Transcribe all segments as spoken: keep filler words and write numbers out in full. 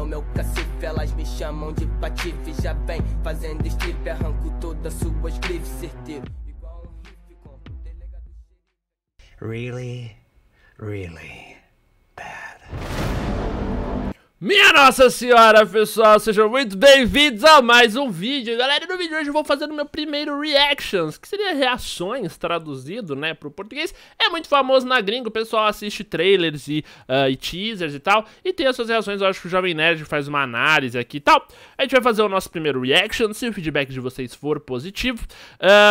no meu cacife. Elas me chamam de Patife, já vem fazendo strip. Arranco todas suas grifes, certeiro. Igual um riff contra o delegado xerife. Really, really bad. Minha Nossa Senhora, pessoal, sejam muito bem-vindos a mais um vídeo. Galera, no vídeo de hoje eu vou fazer o meu primeiro reactions, que seria reações traduzido, né, pro português. É muito famoso na gringa, o pessoal assiste trailers e, uh, e teasers e tal, e tem as suas reações. Eu acho que o Jovem Nerd faz uma análise aqui e tal. A gente vai fazer o nosso primeiro reaction, se o feedback de vocês for positivo.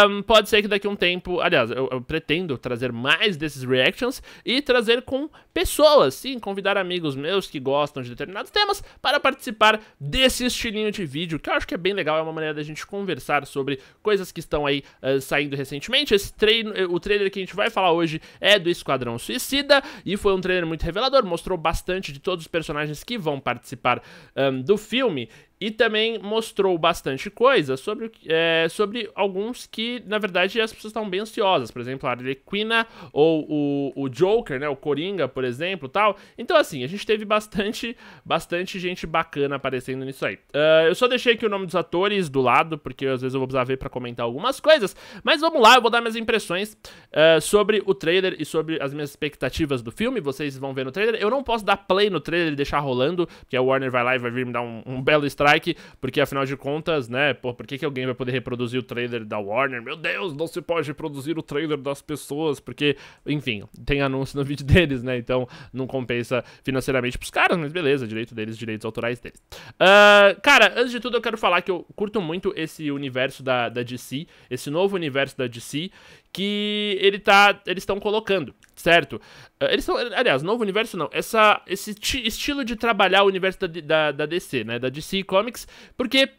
Um, pode ser que daqui a um tempo, aliás, eu, eu pretendo trazer mais desses reactions e trazer com pessoas, sim, convidar amigos meus que gostam de determinado temas para participar desse estilinho de vídeo, que eu acho que é bem legal. É uma maneira da gente conversar sobre coisas que estão aí uh, saindo recentemente. Esse treino, o trailer que a gente vai falar hoje é do Esquadrão Suicida, e foi um trailer muito revelador, mostrou bastante de todos os personagens que vão participar um, do filme. E também mostrou bastante coisa sobre, é, sobre alguns que, na verdade, as pessoas estão bem ansiosas. Por exemplo, a Arlequina ou o, o Joker, né, o Coringa, por exemplo, tal. Então, assim, a gente teve bastante, bastante gente bacana aparecendo nisso aí. Uh, eu só deixei aqui o nome dos atores do lado, porque às vezes eu vou precisar ver pra comentar algumas coisas. Mas vamos lá, eu vou dar minhas impressões uh, sobre o trailer e sobre as minhas expectativas do filme. Vocês vão ver no trailer. Eu não posso dar play no trailer e deixar rolando, porque a Warner vai lá e vai vir me dar um, um belo strike. Porque afinal de contas, né, pô, por que que alguém vai poder reproduzir o trailer da Warner? Meu Deus, não se pode reproduzir o trailer das pessoas, porque, enfim, tem anúncio no vídeo deles, né, então não compensa financeiramente pros caras, mas beleza, direito deles, direitos autorais deles. Uh, cara, antes de tudo eu quero falar que eu curto muito esse universo da, da D C, esse novo universo da D C, que ele tá, eles estão colocando, certo? Uh, eles tão, aliás, novo universo não, essa, esse estilo de trabalhar o universo da, da, da D C, né, da D C Comics, porque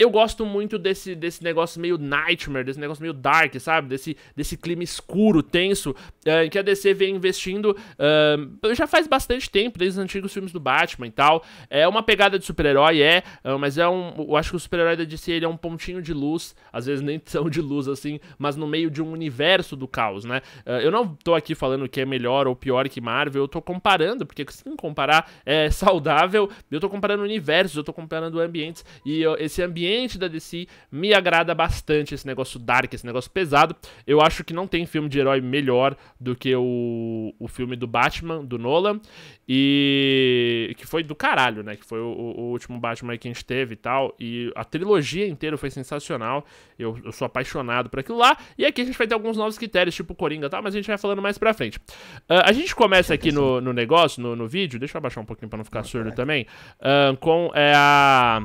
eu gosto muito desse, desse negócio meio nightmare, desse negócio meio dark, sabe? Desse, desse clima escuro, tenso, uh, que a D C vem investindo uh, já faz bastante tempo, desde os antigos filmes do Batman e tal. É uma pegada de super-herói, é, uh, mas é um... Eu acho que o super-herói da D C, ele é um pontinho de luz, às vezes nem são de luz, assim, mas no meio de um universo do caos, né? Uh, eu não tô aqui falando que é melhor ou pior que Marvel, eu tô comparando, porque se comparar é saudável, eu tô comparando universos, eu tô comparando ambientes, e eu, esse ambiente da D C me agrada bastante. Esse negócio dark, esse negócio pesado. Eu acho que não tem filme de herói melhor do que o, o filme do Batman, do Nolan, e que foi do caralho, né? Que foi o, o último Batman que a gente teve e tal. E a trilogia inteira foi sensacional. Eu, eu sou apaixonado por aquilo lá. E aqui a gente vai ter alguns novos critérios, tipo Coringa e tal, mas a gente vai falando mais pra frente. Uh, a gente começa aqui no, no negócio, no, no vídeo. Deixa eu abaixar um pouquinho pra não ficar surdo também. Uh, com é, a...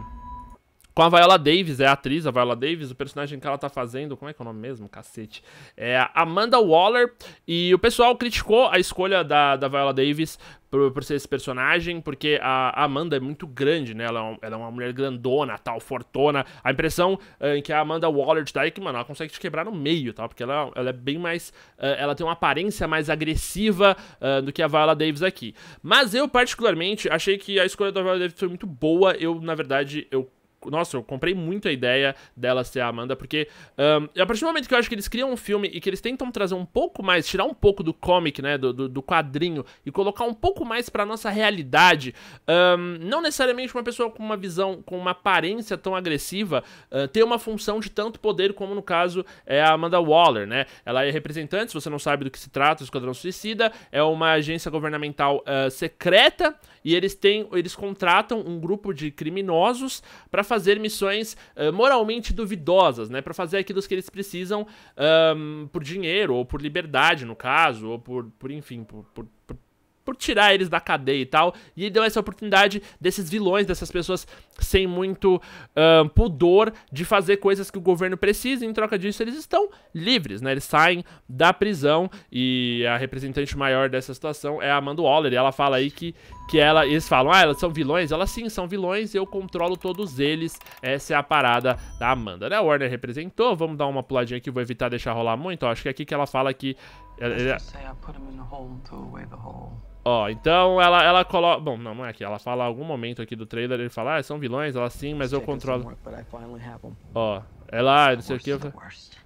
Com a Viola Davis, é a atriz, a Viola Davis, o personagem que ela tá fazendo, como é que é o nome mesmo? Cacete. É a Amanda Waller, e o pessoal criticou a escolha da, da Viola Davis por, por ser esse personagem, porque a, a Amanda é muito grande, né? Ela, ela é uma mulher grandona, tal, fortona. A impressão é, que a Amanda Waller te dá é que, mano, ela consegue te quebrar no meio, tal, porque ela, ela é bem mais... Uh, ela tem uma aparência mais agressiva uh, do que a Viola Davis aqui. Mas eu, particularmente, achei que a escolha da Viola Davis foi muito boa. Eu, na verdade, eu... Nossa, eu comprei muito a ideia dela ser a Amanda, porque um, a partir do momento que eu acho que eles criam um filme e que eles tentam trazer um pouco mais, tirar um pouco do comic, né, do, do, do quadrinho, e colocar um pouco mais pra nossa realidade, um, não necessariamente uma pessoa com uma visão, com uma aparência tão agressiva, uh, ter uma função de tanto poder como, no caso, é a Amanda Waller, né? Ela é representante, se você não sabe do que se trata, o Esquadrão Suicida é uma agência governamental uh, secreta, e eles, têm, eles contratam um grupo de criminosos pra fazer fazer missões uh, moralmente duvidosas, né, pra fazer aquilo que eles precisam um, por dinheiro, ou por liberdade, no caso, ou por, por enfim, por, por, por, por tirar eles da cadeia e tal, e deu essa oportunidade desses vilões, dessas pessoas sem muito uh, pudor de fazer coisas que o governo precisa, e em troca disso eles estão livres, né, eles saem da prisão, e a representante maior dessa situação é a Amanda Waller, e ela fala aí que Que ela, eles falam, ah, elas são vilões? Elas sim, são vilões, eu controlo todos eles. Essa é a parada da Amanda, né? A Warner representou, vamos dar uma puladinha aqui, vou evitar deixar rolar muito. Ó, acho que é aqui que ela fala que Ó, então ela, ela coloca... Bom, não, não é aqui. Ela fala em algum momento aqui do trailer, ele fala, ah, são vilões, ela sim, mas eu controlo... Ó, ela, não sei o que...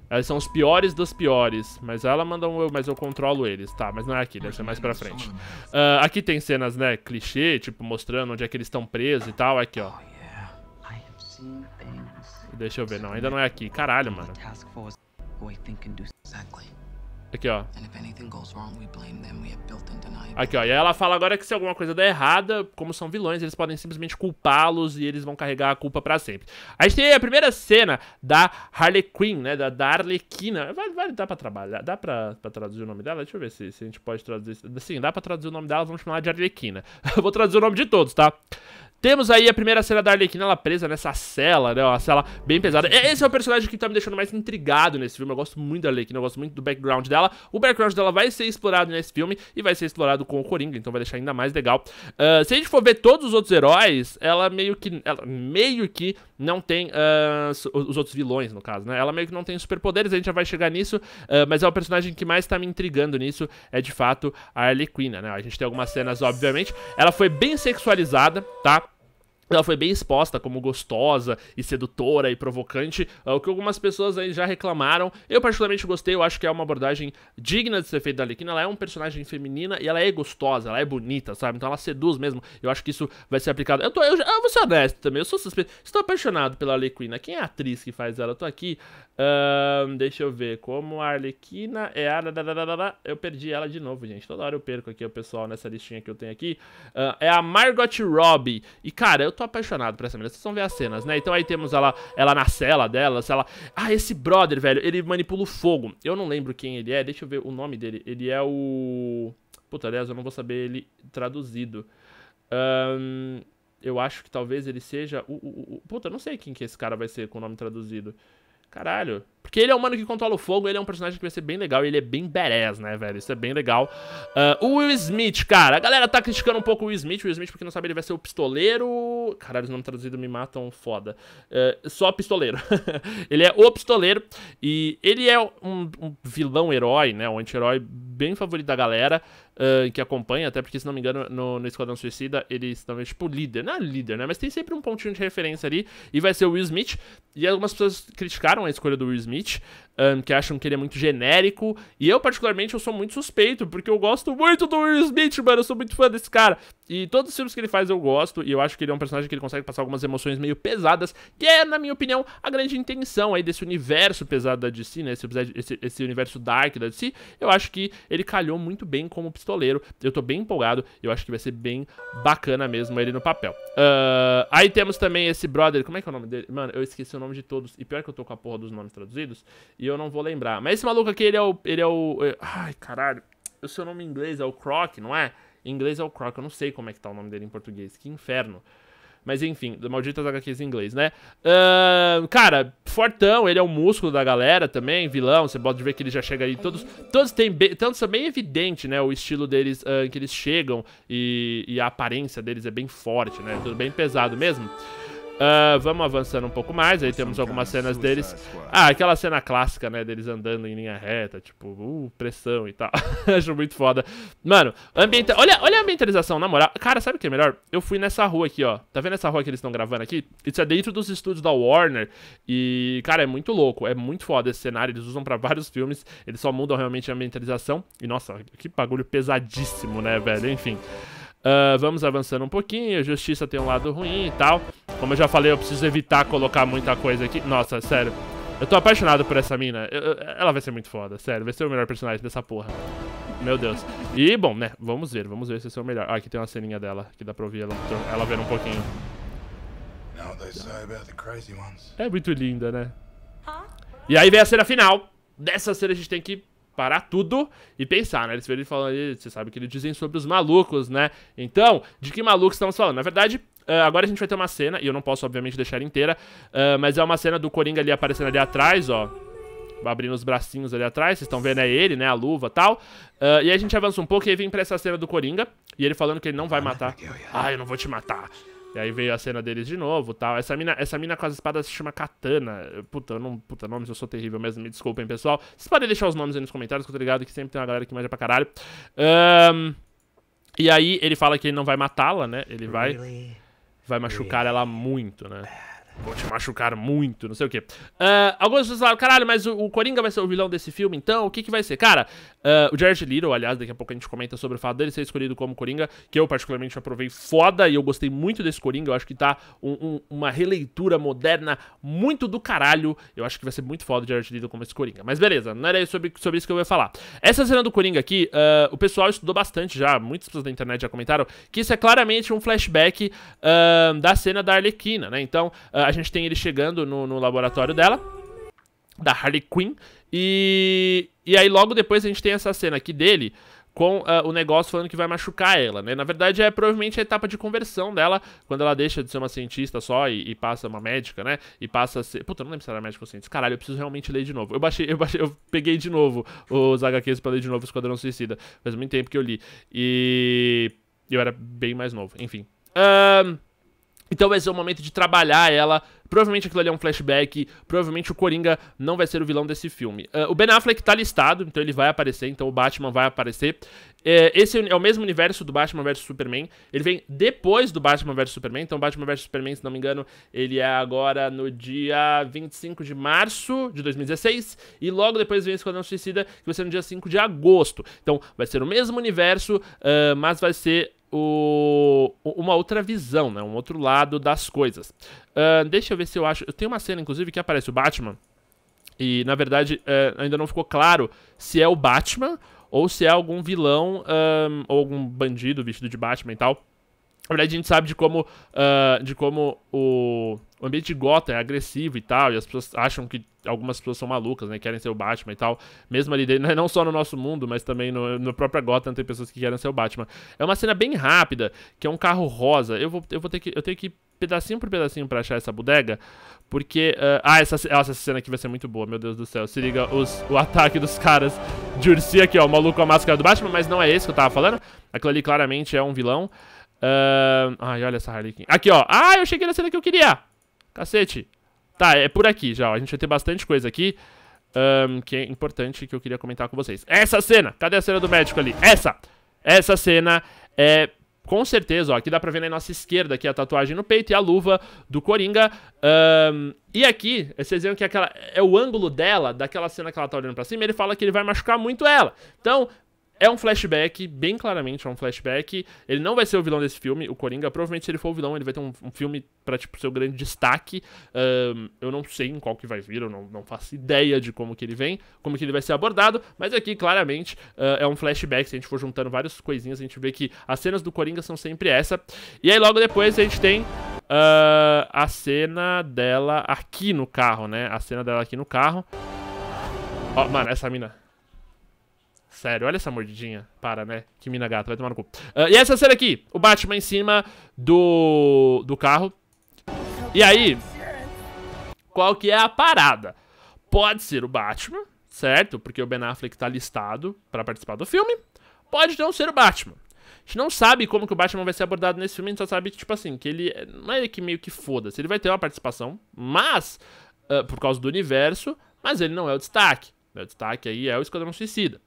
Eles são os piores dos piores, mas ela manda um eu, mas eu controlo eles, tá, mas não é aqui, deve ser mais pra frente. Uh, aqui tem cenas, né, clichê, tipo, mostrando onde é que eles estão presos e tal, aqui, ó. Deixa eu ver, não, ainda não é aqui, caralho, mano. Aqui, ó. Aqui, ó. E ela fala agora que se alguma coisa der errada, como são vilões, eles podem simplesmente culpá-los e eles vão carregar a culpa pra sempre. A gente tem a primeira cena da Harley Quinn, né? Da, da Arlequina. Vai, vai, dá pra trabalhar. Dá pra, pra traduzir o nome dela? Deixa eu ver se, se a gente pode traduzir. Sim, dá pra traduzir o nome dela, vamos chamar ela de Arlequina. Eu vou traduzir o nome de todos, tá? Temos aí a primeira cena da Arlequina, ela presa nessa cela, né, uma cela bem pesada. Esse é o personagem que tá me deixando mais intrigado nesse filme, eu gosto muito da Arlequina, eu gosto muito do background dela. O background dela vai ser explorado nesse filme e vai ser explorado com o Coringa, então vai deixar ainda mais legal. Uh, se a gente for ver todos os outros heróis, ela meio que, ela meio que não tem, uh, os outros vilões no caso, né, ela meio que não tem superpoderes, a gente já vai chegar nisso, uh, mas é o personagem que mais tá me intrigando nisso, é de fato a Arlequina, né. A gente tem algumas cenas, obviamente, ela foi bem sexualizada, tá? Ela foi bem exposta como gostosa e sedutora e provocante, o que algumas pessoas aí já reclamaram. Eu particularmente gostei, eu acho que é uma abordagem digna de ser feita da Arlequina. Ela é um personagem feminina e ela é gostosa, ela é bonita, sabe? Então ela seduz mesmo, eu acho que isso vai ser aplicado. Eu, tô, eu, eu vou ser honesto também, eu sou suspeito, estou apaixonado pela Arlequina. Quem é a atriz que faz ela? Eu tô aqui, hum, deixa eu ver, como a Arlequina é a... Eu perdi ela de novo, gente, toda hora eu perco aqui o pessoal nessa listinha que eu tenho aqui. Uh, é a Margot Robbie, e cara, eu tô apaixonado por essa mulher, vocês vão ver as cenas, né? Então aí temos ela, ela na cela dela, se ela... Ah, esse brother, velho, ele manipula o fogo. Eu não lembro quem ele é, deixa eu ver o nome dele. Ele é o... Puta, aliás, eu não vou saber ele traduzido. Hum, eu acho que talvez ele seja... O, o, o... Puta, eu não sei quem que esse cara vai ser com o nome traduzido. Caralho. Porque ele é o mano que controla o fogo, ele é um personagem que vai ser bem legal e ele é bem badass, né, velho? Isso é bem legal. Uh, o Will Smith, cara. A galera tá criticando um pouco o Will Smith. O Will Smith, porque não sabe, ele vai ser o pistoleiro... Caralho, os nomes traduzidos me matam, foda. Uh, só pistoleiro. Ele é o pistoleiro e ele é um, um vilão-herói, né? Um anti-herói bem favorito da galera uh, que acompanha, até porque, se não me engano, no, no Esquadrão Suicida, ele é tipo líder. Não é líder, né? Mas tem sempre um pontinho de referência ali e vai ser o Will Smith. E algumas pessoas criticaram a escolha do Will Smith. Um, que acham que ele é muito genérico. E eu, particularmente, eu sou muito suspeito, porque eu gosto muito do Will Smith, mano. Eu sou muito fã desse cara. E todos os filmes que ele faz eu gosto. E eu acho que ele é um personagem que ele consegue passar algumas emoções meio pesadas, que é, na minha opinião, a grande intenção aí desse universo pesado da D C, né? Esse, esse, esse universo dark da D C. Eu acho que ele calhou muito bem como pistoleiro. Eu tô bem empolgado. Eu acho que vai ser bem bacana mesmo ele no papel. uh, Aí temos também esse brother. Como é que é o nome dele? Mano, eu esqueci o nome de todos. E pior que eu tô com a porra dos nomes traduzidos e eu não vou lembrar. Mas esse maluco aqui, ele é o... Ele é o ai, caralho. O seu nome em inglês é o Croc, não é? Em inglês é o Croc. Eu não sei como é que tá o nome dele em português. Que inferno. Mas enfim, malditas H Qs em inglês, né? Uh, cara, fortão, ele é o músculo da galera também, vilão, você pode ver que ele já chega aí, todos, todos têm, bem, tanto é bem evidente, né, o estilo deles, uh, que eles chegam e, e a aparência deles é bem forte, né, tudo bem pesado mesmo. Uh, vamos avançando um pouco mais, aí temos algumas cenas deles. Ah, aquela cena clássica, né, deles andando em linha reta, tipo, uh, pressão e tal. Acho muito foda. Mano, ambienta... olha, olha a ambientalização, na moral. Cara, sabe o que é melhor? Eu fui nessa rua aqui, ó. Tá vendo essa rua que eles estão gravando aqui? Isso é dentro dos estúdios da Warner. E, cara, é muito louco, é muito foda esse cenário. Eles usam pra vários filmes, eles só mudam realmente a ambientalização. E, nossa, que bagulho pesadíssimo, né, velho? Enfim. Uh, vamos avançando um pouquinho, justiça tem um lado ruim e tal. Como eu já falei, eu preciso evitar colocar muita coisa aqui. Nossa, sério, eu tô apaixonado por essa mina, eu, eu, ela vai ser muito foda, sério, vai ser o melhor personagem dessa porra. Meu Deus. E, bom, né, vamos ver, vamos ver se esse é o melhor. Ah, aqui tem uma ceninha dela, que dá pra ouvir ela, ela vendo um pouquinho. É muito linda, né? E aí vem a cena final. Dessa cena a gente tem que parar tudo e pensar, né? Eles viram ele falando, você sabe o que eles dizem sobre os malucos, né? Então, de que malucos estamos falando? Na verdade, uh, agora a gente vai ter uma cena, e eu não posso, obviamente, deixar inteira, uh, mas é uma cena do Coringa ali aparecendo ali atrás, ó. Abrindo os bracinhos ali atrás, vocês estão vendo é ele, né? A luva e tal. Uh, e aí a gente avança um pouco e aí vem pra essa cena do Coringa, e ele falando que ele não vai matar. Ah, eu não vou te matar. E aí veio a cena deles de novo e tal. Essa mina, essa mina com as espadas se chama Katana. Puta, eu não, puta, nomes, eu sou terrível mesmo, me desculpem, pessoal. Vocês podem deixar os nomes aí nos comentários, que eu tô ligado que sempre tem uma galera que manja pra caralho. Um, e aí ele fala que ele não vai matá-la, né? Ele vai, really? vai machucar really? ela muito, né? Vou te machucar muito, não sei o que. Uh, algumas pessoas falaram, caralho, mas o, o Coringa vai ser o vilão desse filme, então o que que vai ser? Cara, uh, o Jared Leto, aliás, daqui a pouco a gente comenta sobre o fato dele ser escolhido como Coringa, que eu particularmente aprovei foda e eu gostei muito desse Coringa. Eu acho que tá um, um, uma releitura moderna muito do caralho. Eu acho que vai ser muito foda o Jared Leto como esse Coringa. Mas beleza, não era sobre, sobre isso que eu ia falar. Essa cena do Coringa aqui, uh, o pessoal estudou bastante já, muitas pessoas da internet já comentaram, que isso é claramente um flashback uh, da cena da Arlequina, né? Então... Uh, a gente tem ele chegando no, no laboratório dela, da Harley Quinn, e, e aí logo depois a gente tem essa cena aqui dele com uh, o negócio falando que vai machucar ela, né? Na verdade é provavelmente a etapa de conversão dela, quando ela deixa de ser uma cientista só e, e passa uma médica, né? E passa a ser... Puta, eu não lembro se era médica ou cientista. Caralho, eu preciso realmente ler de novo. Eu baixei, eu baixei, eu peguei de novo os agás quês pra ler de novo o Esquadrão Suicida. Faz muito tempo que eu li. E eu era bem mais novo, enfim. Ahn... Um... Então vai ser o momento de trabalhar ela. Provavelmente aquilo ali é um flashback. Provavelmente o Coringa não vai ser o vilão desse filme. uh, O Ben Affleck tá listado, então ele vai aparecer. Então o Batman vai aparecer. é, Esse é o mesmo universo do Batman vs Superman. Ele vem depois do Batman vs Superman. Então o Batman vs Superman, se não me engano, ele é agora no dia vinte e cinco de março de dois mil e dezesseis. E logo depois vem o Esquadrão Suicida, que vai ser no dia cinco de agosto. Então vai ser o mesmo universo, uh, mas vai ser... O, uma outra visão, né? Um outro lado das coisas. uh, Deixa eu ver se eu acho... Eu tenho uma cena, inclusive, que aparece o Batman. E, na verdade, uh, ainda não ficou claro se é o Batman ou se é algum vilão, um, ou algum bandido vestido de Batman e tal. Na verdade, a gente sabe de como, uh, de como o, o ambiente de Gotham é agressivo e tal, e as pessoas acham que algumas pessoas são malucas, né, querem ser o Batman e tal. Mesmo ali, dentro, não só no nosso mundo, mas também no, no próprio Gotham tem pessoas que querem ser o Batman. É uma cena bem rápida, que é um carro rosa. Eu vou, eu vou ter que, eu tenho que ir pedacinho por pedacinho pra achar essa bodega, porque... Uh, ah, essa, essa cena aqui vai ser muito boa, meu Deus do céu. Se liga os, o ataque dos caras de Ursi aqui, ó, o maluco com a máscara do Batman, mas não é esse que eu tava falando. Aquilo ali claramente é um vilão. Uh, ai, olha essa Harley Quinn. Aqui, ó. Ah, eu cheguei na cena que eu queria. Cacete. Tá, é por aqui já, ó. A gente vai ter bastante coisa aqui, um, que é importante, que eu queria comentar com vocês. Essa cena. Cadê a cena do médico ali? Essa. Essa cena é... Com certeza, ó, aqui dá pra ver na nossa esquerda aqui a tatuagem no peito e a luva do Coringa. Um, e aqui, vocês viram que é, aquela, é o ângulo dela, daquela cena que ela tá olhando pra cima, e ele fala que ele vai machucar muito ela. Então... É um flashback, bem claramente é um flashback. Ele não vai ser o vilão desse filme, o Coringa. Provavelmente, se ele for o vilão, ele vai ter um, um filme pra, tipo, seu grande destaque. Um, eu não sei em qual que vai vir, eu não, não faço ideia de como que ele vem, como que ele vai ser abordado, mas aqui, claramente, uh, é um flashback. Se a gente for juntando várias coisinhas, a gente vê que as cenas do Coringa são sempre essa. E aí, logo depois, a gente tem... Uh, a cena dela aqui no carro, né? A cena dela aqui no carro. Ó, oh, mano, essa mina... Sério, olha essa mordidinha. Para, né? Que mina gata, vai tomar no cu. Uh, e essa cena aqui, o Batman em cima do, do carro. E aí, qual que é a parada? Pode ser o Batman, certo? Porque o Ben Affleck tá listado pra participar do filme. Pode não ser o Batman. A gente não sabe como que o Batman vai ser abordado nesse filme, a gente só sabe que, tipo assim, que ele... Não é ele que meio que foda-se, ele vai ter uma participação, mas, uh, por causa do universo, mas ele não é o destaque. O destaque aí é o Esquadrão Suicida.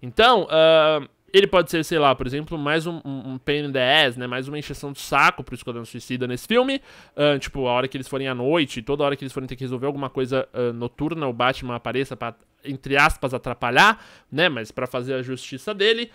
Então, uh, ele pode ser, sei lá, por exemplo, mais um, um, um pain in the ass, né? Mais uma encheção de saco pro Esquadrão Suicida nesse filme. uh, Tipo, a hora que eles forem à noite, toda hora que eles forem ter que resolver alguma coisa uh, noturna, o Batman apareça pra, entre aspas, atrapalhar, né? Mas pra fazer a justiça dele.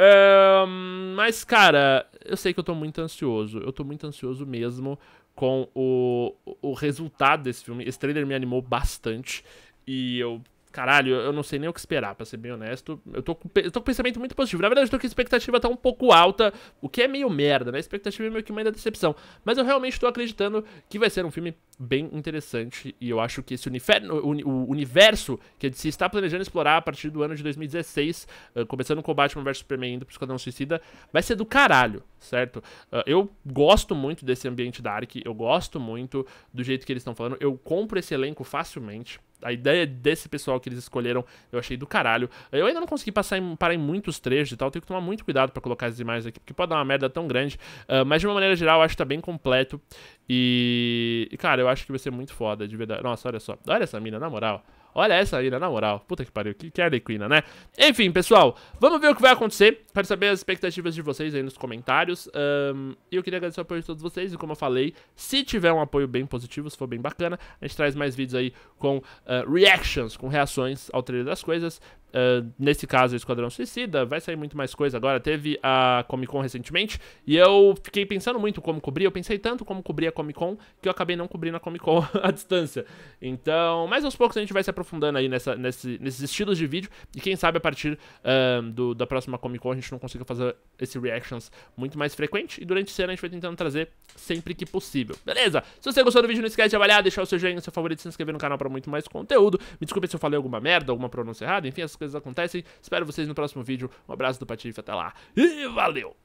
uh, Mas, cara, eu sei que eu tô muito ansioso. Eu tô muito ansioso mesmo com o, o resultado desse filme. Esse trailer me animou bastante. E eu... Caralho, eu não sei nem o que esperar, pra ser bem honesto. Eu tô com, eu tô com um pensamento muito positivo. Na verdade, eu tô com a expectativa tá um pouco alta, o que é meio merda, né? A expectativa é meio que uma decepção. Mas eu realmente tô acreditando que vai ser um filme bem interessante. E eu acho que esse uniferno, o universo que a D C está planejando explorar a partir do ano de dois mil e dezesseis, começando com o Batman vs Superman, indo pro Esquadrão Suicida, vai ser do caralho. certo? Uh, eu gosto muito desse ambiente dark, eu gosto muito do jeito que eles estão falando, eu compro esse elenco facilmente. A ideia desse pessoal que eles escolheram eu achei do caralho. Eu ainda não consegui passar em, parar em muitos trechos e tal, tenho que tomar muito cuidado pra colocar as imagens aqui, porque pode dar uma merda tão grande. Uh, mas de uma maneira geral eu acho que tá bem completo. E, e cara, eu acho que vai ser muito foda, de verdade. Nossa, olha só, olha essa mina, na moral. Olha essa mina, na moral. Puta que pariu, que, que Arlequina, né? Enfim, pessoal, vamos ver o que vai acontecer. Quero saber as expectativas de vocês aí nos comentários. Um, e eu queria agradecer o apoio de todos vocês. E como eu falei, se tiver um apoio bem positivo, se for bem bacana, a gente traz mais vídeos aí com uh, reactions, com reações ao trailer das coisas. Uh, nesse caso, o Esquadrão Suicida. Vai sair muito mais coisa agora. Teve a Comic-Con recentemente e eu fiquei pensando muito como cobrir. Eu pensei tanto como cobrir a Comic-Con que eu acabei não cobrindo a Comic-Con à distância. Então, mas aos poucos a gente vai se aprofundando aí nessa, nesse, nesses estilos de vídeo. E quem sabe a partir uh, do, da próxima Comic-Con a gente não consiga fazer esse reactions muito mais frequente. E durante a cena a gente vai tentando trazer sempre que possível. Beleza? Se você gostou do vídeo, não esquece de avaliar, deixar o seu joinha, o seu favorito, se inscrever no canal para muito mais conteúdo. Me desculpe se eu falei alguma merda, alguma pronúncia errada, enfim, essas coisas acontecem. Espero vocês no próximo vídeo. Um abraço do Patife, até lá. E valeu!